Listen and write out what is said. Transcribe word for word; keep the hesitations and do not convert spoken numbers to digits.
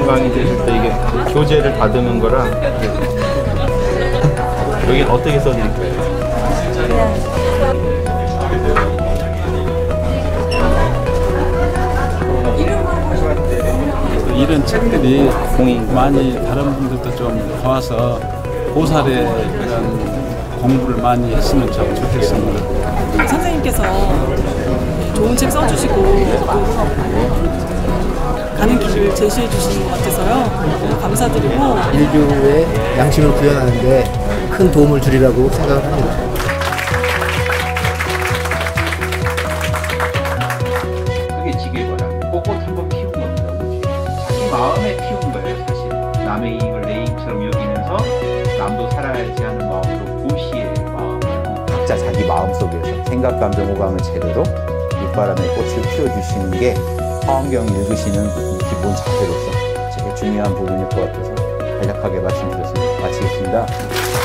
화엄경 강의 들으실 때 이게 교재를 받으는 거라. 여기 어떻게 써드릴까요? 이런 책들이 많이 다른 분들도 좀 와서 보살의 그런 공부를 많이 했으면 참 좋겠습니다. 선생님께서 좋은 책 써주시고 가는 길을 제시해 주시는 것 같아서요. 감사드리고 인류의 양심을 구현하는 데 큰 도움을 주리라고 생각을 합니다. 마음에 키운 거예요, 사실. 남의 이익을 내 이익처럼 여기면서 남도 살아야지 하는 마음으로 고시의 마음. 각자 자기 마음 속에서 생각, 감정, 호감을 제대로 밑바람에 꽃을 피워주시는 게 화엄경 읽으시는 기본 자세로서 제일 중요한 부분일 것 같아서 간략하게 말씀드렸습니다. 마치겠습니다.